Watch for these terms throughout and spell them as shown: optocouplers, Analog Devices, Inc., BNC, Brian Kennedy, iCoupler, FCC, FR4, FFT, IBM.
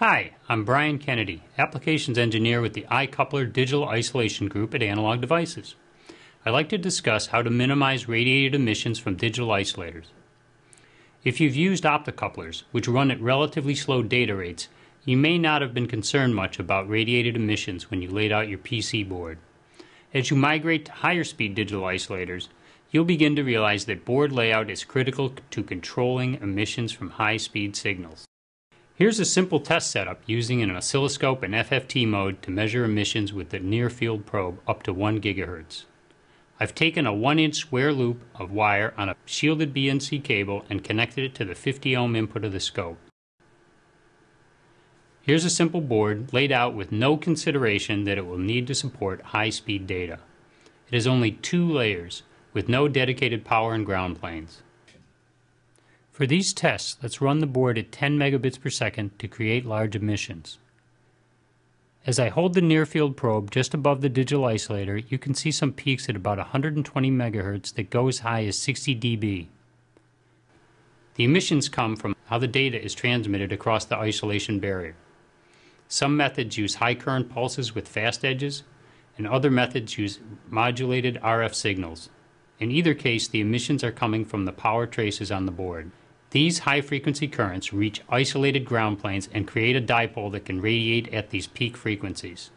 Hi, I'm Brian Kennedy, Applications Engineer with the iCoupler Digital Isolation Group at Analog Devices. I'd like to discuss how to minimize radiated emissions from digital isolators. If you've used optocouplers, which run at relatively slow data rates, you may not have been concerned much about radiated emissions when you laid out your PC board. As you migrate to higher speed digital isolators, you'll begin to realize that board layout is critical to controlling emissions from high speed signals. Here's a simple test setup using an oscilloscope in FFT mode to measure emissions with the near-field probe up to 1 GHz. I've taken a 1-inch square loop of wire on a shielded BNC cable and connected it to the 50-ohm input of the scope. Here's a simple board laid out with no consideration that it will need to support high-speed data. It is only 2 layers, with no dedicated power and ground planes. For these tests, let's run the board at 10 megabits per second to create large emissions. As I hold the near-field probe just above the digital isolator, you can see some peaks at about 120 megahertz that go as high as 60 dB. The emissions come from how the data is transmitted across the isolation barrier. Some methods use high current pulses with fast edges, and other methods use modulated RF signals. In either case, the emissions are coming from the power traces on the board. These high-frequency currents reach isolated ground planes and create a dipole that can radiate at these peak frequencies.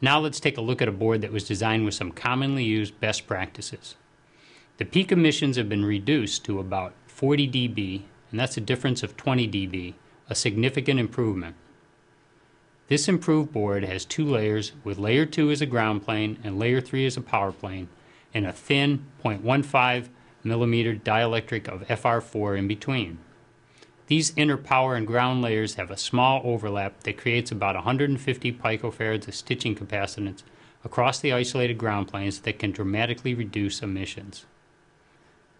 Now let's take a look at a board that was designed with some commonly used best practices. The peak emissions have been reduced to about 40 dB, and that's a difference of 20 dB, a significant improvement. This improved board has 2 layers, with layer 2 as a ground plane and layer 3 as a power plane, and a thin 0.15 millimeter dielectric of FR4 in between. These inner power and ground layers have a small overlap that creates about 150 picofarads of stitching capacitance across the isolated ground planes that can dramatically reduce emissions.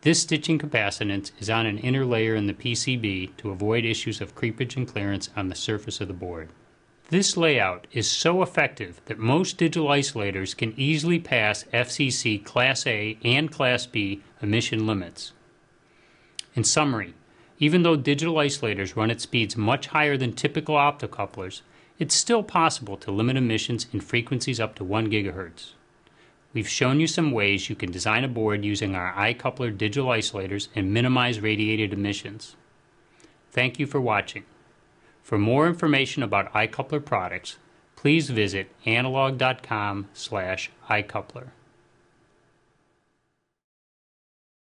This stitching capacitance is on an inner layer in the PCB to avoid issues of creepage and clearance on the surface of the board. This layout is so effective that most digital isolators can easily pass FCC Class A and Class B emission limits. In summary, even though digital isolators run at speeds much higher than typical optocouplers, it's still possible to limit emissions in frequencies up to 1 GHz. We've shown you some ways you can design a board using our iCoupler digital isolators and minimize radiated emissions. Thank you for watching. For more information about iCoupler products, please visit analog.com/iCoupler.